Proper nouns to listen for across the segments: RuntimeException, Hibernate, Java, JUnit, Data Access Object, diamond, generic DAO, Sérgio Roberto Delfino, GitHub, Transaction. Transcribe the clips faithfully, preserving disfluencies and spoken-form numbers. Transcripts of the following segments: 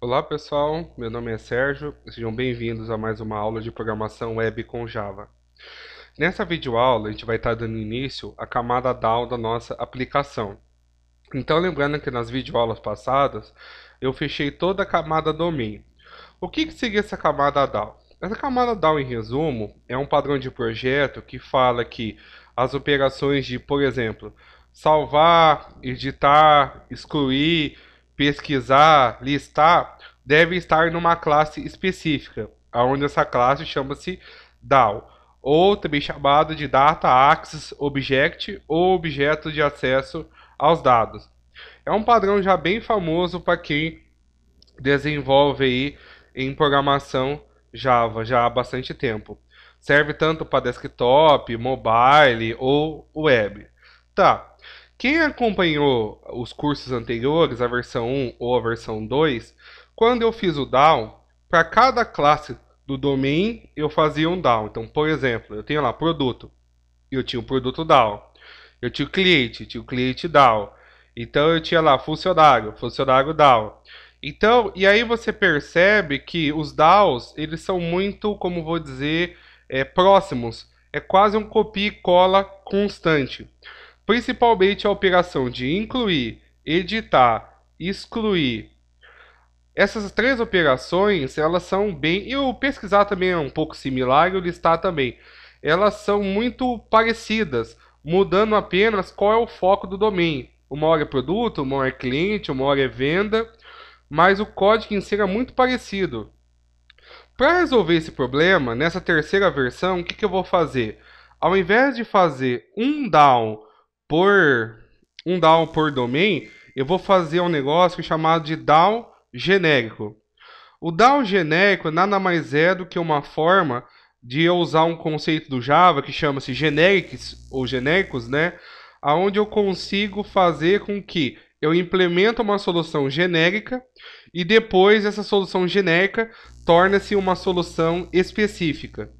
Olá pessoal, meu nome é Sérgio, sejam bem-vindos a mais uma aula de programação web com Java. Nessa videoaula a gente vai estar dando início à camada D A O da nossa aplicação. Então lembrando que nas videoaulas passadas eu fechei toda a camada domain. O que que seria essa camada D A O? Essa camada D A O, em resumo, é um padrão de projeto que fala que as operações de, por exemplo, salvar, editar, excluir, pesquisar, listar, deve estar numa classe específica, onde essa classe chama-se D A O, ou também chamada de Data Access Object, ou objeto de acesso aos dados. É um padrão já bem famoso para quem desenvolve aí em programação Java já há bastante tempo. Serve tanto para desktop, mobile ou web. Tá. Quem acompanhou os cursos anteriores, a versão um ou a versão dois, quando eu fiz o D A O, para cada classe do domain eu fazia um D A O. Então, por exemplo, eu tenho lá produto, eu tinha o produto D A O, eu tinha o cliente, tinha o cliente D A O, então eu tinha lá funcionário, funcionário D A O. Então, e aí você percebe que os D A Os, eles são muito, como vou dizer, é, próximos, é quase um copia e cola constante. Principalmente a operação de incluir, editar, excluir. Essas três operações, elas são bem... E o pesquisar também é um pouco similar, e o listar também. Elas são muito parecidas, mudando apenas qual é o foco do domain. Uma hora é produto, uma hora é cliente, uma hora é venda. Mas o código em si é muito parecido. Para resolver esse problema, nessa terceira versão, o que que eu vou fazer? Ao invés de fazer um D A O... Por um D A O por domain, eu vou fazer um negócio chamado de D A O genérico. O D A O genérico nada mais é do que uma forma de eu usar um conceito do Java que chama-se generics ou genéricos, né? Aonde eu consigo fazer com que eu implemento uma solução genérica e depois essa solução genérica torna-se uma solução específica.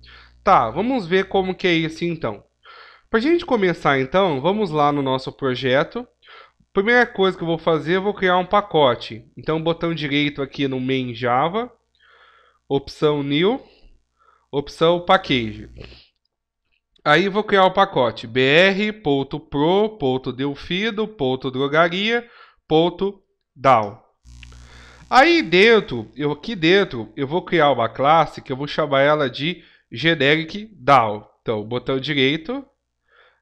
Tá, vamos ver como que é isso então. Para a gente começar então, vamos lá no nosso projeto. Primeira coisa que eu vou fazer, eu vou criar um pacote. Então, botão direito aqui no main Java, opção new, opção package. Aí vou criar o pacote br ponto pro ponto delfido ponto drogaria ponto dao. Aí dentro, eu aqui dentro, eu vou criar uma classe que eu vou chamar ela de generic D A O. Então, botão direito,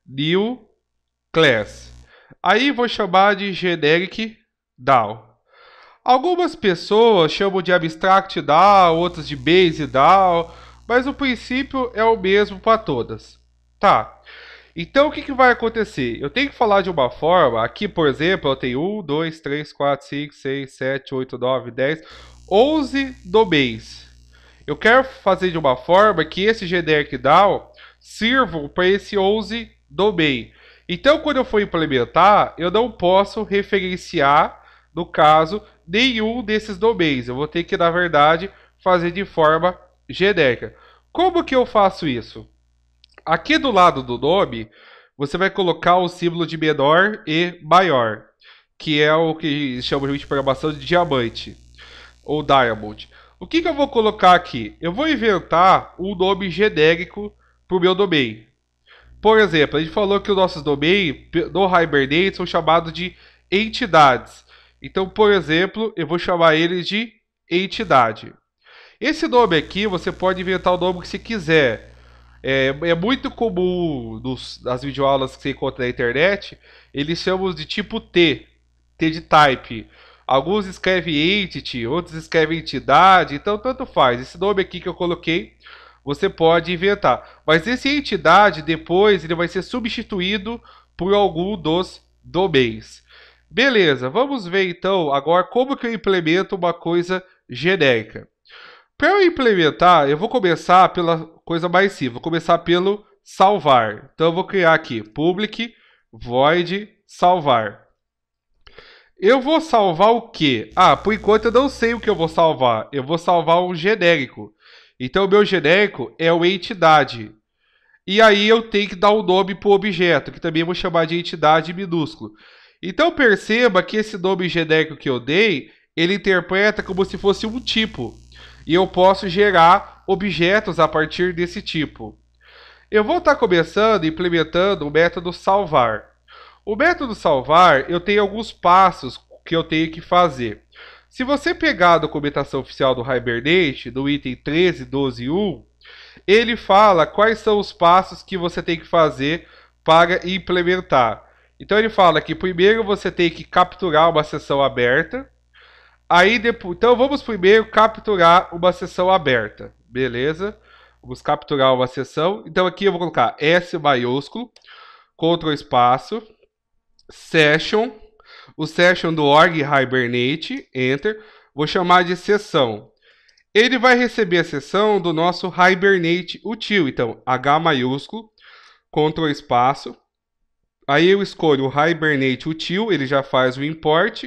new class. Aí vou chamar de generic D A O. Algumas pessoas chamam de abstract D A O, outras de base D A O, mas o princípio é o mesmo para todas. Tá. Então o que que vai acontecer? Eu tenho que falar de uma forma, aqui por exemplo, eu tenho um, dois, três, quatro, cinco, seis, sete, oito, nove, dez, onze domains. Eu quero fazer de uma forma que esse generic D A O sirva para esse onze domain. Então, quando eu for implementar, eu não posso referenciar, no caso, nenhum desses domains. Eu vou ter que, na verdade, fazer de forma genérica. Como que eu faço isso? Aqui do lado do nome, você vai colocar o símbolo de menor e maior, que é o que chamamos de programação de diamante, ou diamond. O que que eu vou colocar aqui? Eu vou inventar um nome genérico para o meu domain. Por exemplo, a gente falou que os nossos domains no Hibernate são chamados de entidades. Então, por exemplo, eu vou chamar eles de entidade. Esse nome aqui, você pode inventar o nome que você quiser. É, é muito comum nos, nas videoaulas que você encontra na internet, eles chamam de tipo T, T de type. Alguns escrevem entity, outros escrevem entidade, então tanto faz. Esse nome aqui que eu coloquei, você pode inventar. Mas esse entidade, depois, ele vai ser substituído por algum dos domains. Beleza, vamos ver então agora como que eu implemento uma coisa genérica. Para eu implementar, eu vou começar pela coisa mais simples. Vou começar pelo salvar. Então eu vou criar aqui, public void salvar. Eu vou salvar o quê? Ah, por enquanto eu não sei o que eu vou salvar. Eu vou salvar um genérico. Então, o meu genérico é o entidade. E aí, eu tenho que dar um nome para o objeto, que também eu vou chamar de entidade minúsculo. Então, perceba que esse nome genérico que eu dei ele interpreta como se fosse um tipo, e eu posso gerar objetos a partir desse tipo. Eu vou estar começando e implementando o método salvar. O método salvar, eu tenho alguns passos que eu tenho que fazer. Se você pegar a documentação oficial do Hibernate, no item treze, doze e um, ele fala quais são os passos que você tem que fazer para implementar. Então ele fala que primeiro você tem que capturar uma sessão aberta. Aí depois, então vamos primeiro capturar uma sessão aberta, beleza? Vamos capturar uma sessão. Então aqui eu vou colocar S maiúsculo, Ctrl espaço, session, o session do org Hibernate, enter. Vou chamar de sessão. Ele vai receber a sessão do nosso Hibernate util. Então H maiúsculo, Ctrl espaço. Aí eu escolho o Hibernate util, ele já faz o import,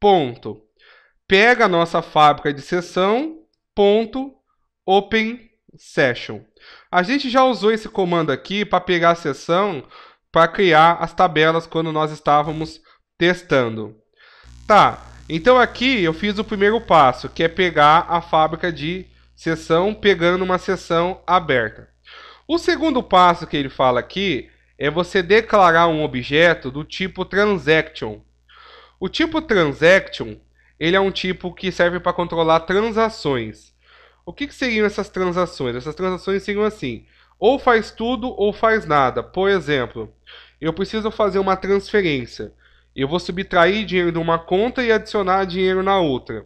ponto. Pega a nossa fábrica de sessão, ponto, open session. A gente já usou esse comando aqui para pegar a sessão, para criar as tabelas quando nós estávamos testando. Tá, então aqui eu fiz o primeiro passo, que é pegar a fábrica de sessão, pegando uma sessão aberta. O segundo passo que ele fala aqui é você declarar um objeto do tipo Transaction. O tipo Transaction, ele é um tipo que serve para controlar transações. O que, que seriam essas transações? Essas transações seriam assim, ou faz tudo ou faz nada. Por exemplo, eu preciso fazer uma transferência. Eu vou subtrair dinheiro de uma conta e adicionar dinheiro na outra.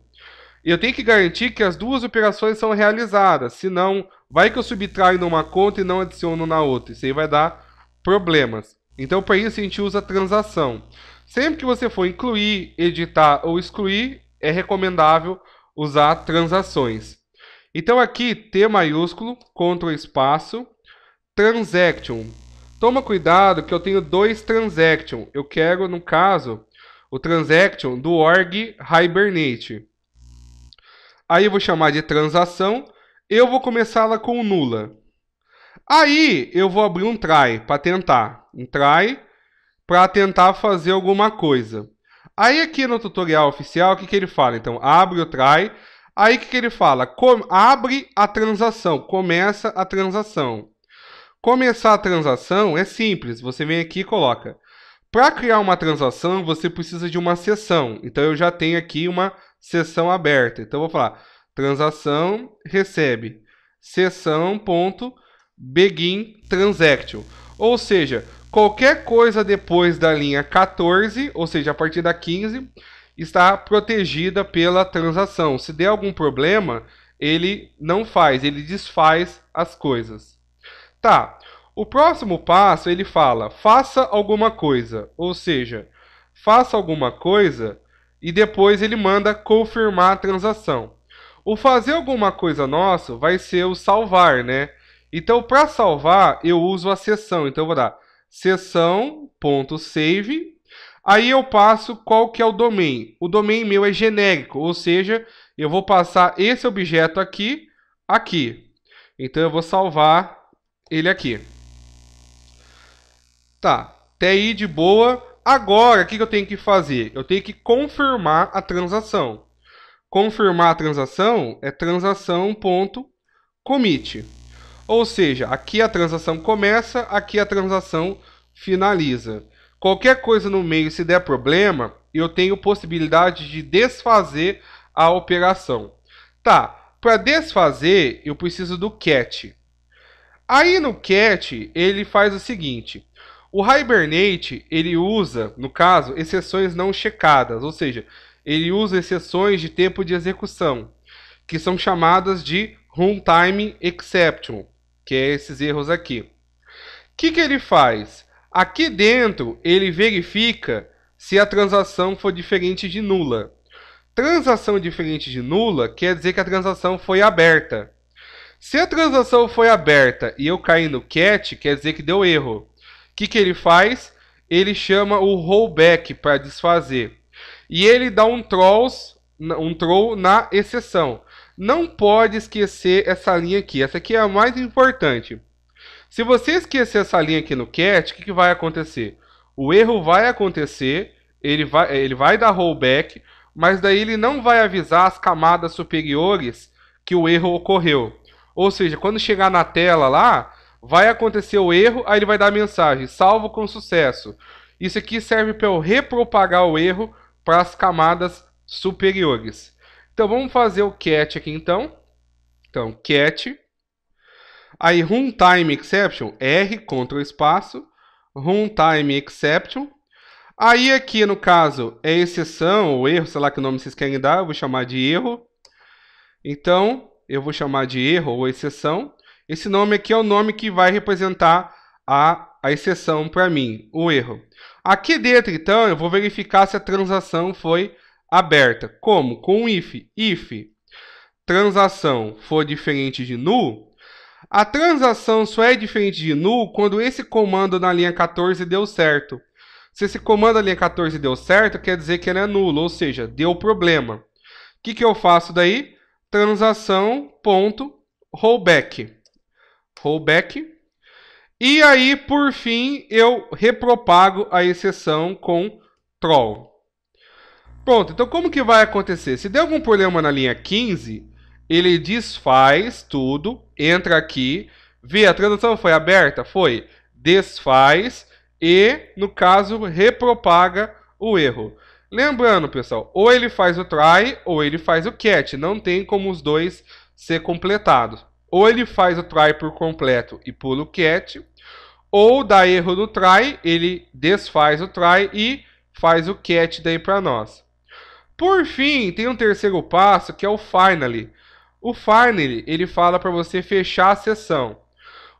Eu tenho que garantir que as duas operações são realizadas, senão vai que eu subtraio de uma conta e não adiciono na outra. Isso aí vai dar problemas. Então, para isso, a gente usa transação. Sempre que você for incluir, editar ou excluir, é recomendável usar transações. Então, aqui, T maiúsculo, Ctrl espaço, Transaction. Toma cuidado que eu tenho dois Transaction. Eu quero, no caso, o Transaction do org Hibernate. Aí eu vou chamar de transação. Eu vou começá-la com nula. Aí eu vou abrir um try para tentar, um try para tentar fazer alguma coisa. Aí aqui no tutorial oficial, o que, que ele fala? Então abre o try, aí o que, que ele fala? Com, abre a transação, começa a transação. Começar a transação é simples, você vem aqui e coloca. Para criar uma transação, você precisa de uma sessão, então eu já tenho aqui uma sessão aberta. Então eu vou falar, transação recebe sessão ponto begin transaction, ou seja, qualquer coisa depois da linha quatorze, ou seja, a partir da quinze, está protegida pela transação. Se der algum problema, ele não faz, ele desfaz as coisas. Tá, o próximo passo ele fala, faça alguma coisa, ou seja, faça alguma coisa e depois ele manda confirmar a transação. O fazer alguma coisa nosso vai ser o salvar, né? Então, para salvar, eu uso a sessão. Então, eu vou dar sessão.save. Aí eu passo qual que é o domain. O domain meu é genérico, ou seja, eu vou passar esse objeto aqui, aqui. Então, eu vou salvar ele aqui. Tá, até aí de boa. Agora, o que eu tenho que fazer? Eu tenho que confirmar a transação. Confirmar a transação é transação.commit. Ou seja, aqui a transação começa, aqui a transação finaliza. Qualquer coisa no meio, se der problema, eu tenho possibilidade de desfazer a operação. Tá, para desfazer, eu preciso do catch. Aí no catch, ele faz o seguinte. O Hibernate, ele usa, no caso, exceções não checadas. Ou seja, ele usa exceções de tempo de execução, que são chamadas de RuntimeException. Que é esses erros aqui. O que, que ele faz? Aqui dentro ele verifica se a transação for diferente de nula. Transação diferente de nula quer dizer que a transação foi aberta. Se a transação foi aberta e eu caí no catch, quer dizer que deu erro. O que, que ele faz? Ele chama o rollback para desfazer. E ele dá um, trolls, um troll na exceção. Não pode esquecer essa linha aqui. Essa aqui é a mais importante. Se você esquecer essa linha aqui no catch, o que, que vai acontecer? O erro vai acontecer, ele vai, ele vai dar rollback, mas daí ele não vai avisar as camadas superiores que o erro ocorreu. Ou seja, quando chegar na tela lá, vai acontecer o erro, aí ele vai dar a mensagem, salvo com sucesso. Isso aqui serve para eu repropagar o erro para as camadas superiores. Então vamos fazer o catch aqui então. Então, catch. Aí, RuntimeException, R, Ctrl espaço, RuntimeException. Aí aqui, no caso, é exceção ou erro, sei lá que nome vocês querem dar, eu vou chamar de erro. Então, eu vou chamar de erro ou exceção. Esse nome aqui é o nome que vai representar a, a exceção para mim, o erro. Aqui dentro, então, eu vou verificar se a transação foi aberta. Como? Com um if. If transação for diferente de null, a transação só é diferente de null quando esse comando na linha quatorze deu certo. Se esse comando na linha quatorze deu certo, quer dizer que ele é nulo, ou seja, deu problema. O que, que eu faço daí? Transação.rollback. Rollback. E aí, por fim, eu repropago a exceção com troll. Pronto, então como que vai acontecer? Se der algum problema na linha quinze, ele desfaz tudo, entra aqui, vê a transação foi aberta? Foi. Desfaz e, no caso, repropaga o erro. Lembrando, pessoal, ou ele faz o try ou ele faz o catch. Não tem como os dois ser completados. Ou ele faz o try por completo e pula o catch, ou dá erro no try, ele desfaz o try e faz o catch daí para nós. Por fim, tem um terceiro passo que é o finally. O finally, ele fala para você fechar a sessão.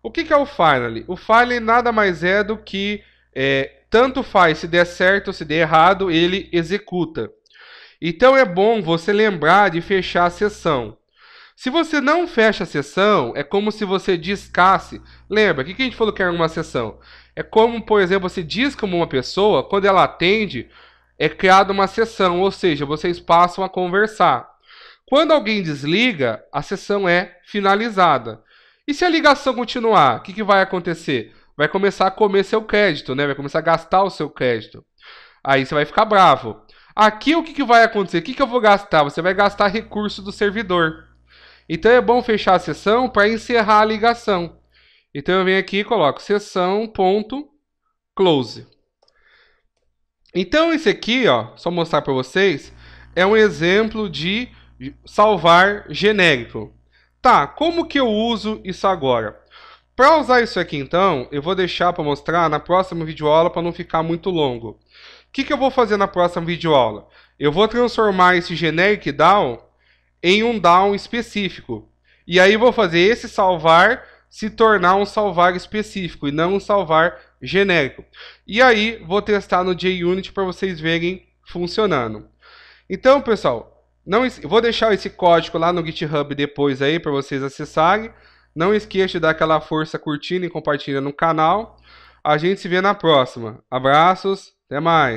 O que, que é o finally? O finally nada mais é do que, é, tanto faz se der certo ou se der errado, ele executa. Então é bom você lembrar de fechar a sessão. Se você não fecha a sessão, é como se você discasse. Lembra, o que a gente falou que era uma sessão? É como, por exemplo, você disca uma pessoa, quando ela atende, é criada uma sessão, ou seja, vocês passam a conversar. Quando alguém desliga, a sessão é finalizada. E se a ligação continuar, o que, que vai acontecer? Vai começar a comer seu crédito, né? Vai começar a gastar o seu crédito. Aí você vai ficar bravo. Aqui o que, que vai acontecer? O que, que eu vou gastar? Você vai gastar recurso do servidor. Então é bom fechar a sessão para encerrar a ligação. Então eu venho aqui e coloco sessão.close. Então esse aqui, ó, só mostrar para vocês, é um exemplo de salvar genérico. Tá, como que eu uso isso agora? Para usar isso aqui então, eu vou deixar para mostrar na próxima videoaula para não ficar muito longo. O que, que eu vou fazer na próxima videoaula? Eu vou transformar esse generic D A O em um D A O específico. E aí vou fazer esse salvar se tornar um salvar específico e não um salvar genérico. E aí vou testar no JUnit para vocês verem funcionando. Então, pessoal, não es... vou deixar esse código lá no GitHub depois aí para vocês acessarem. Não esqueça de dar aquela força curtindo e compartilhando no canal. A gente se vê na próxima. Abraços, até mais.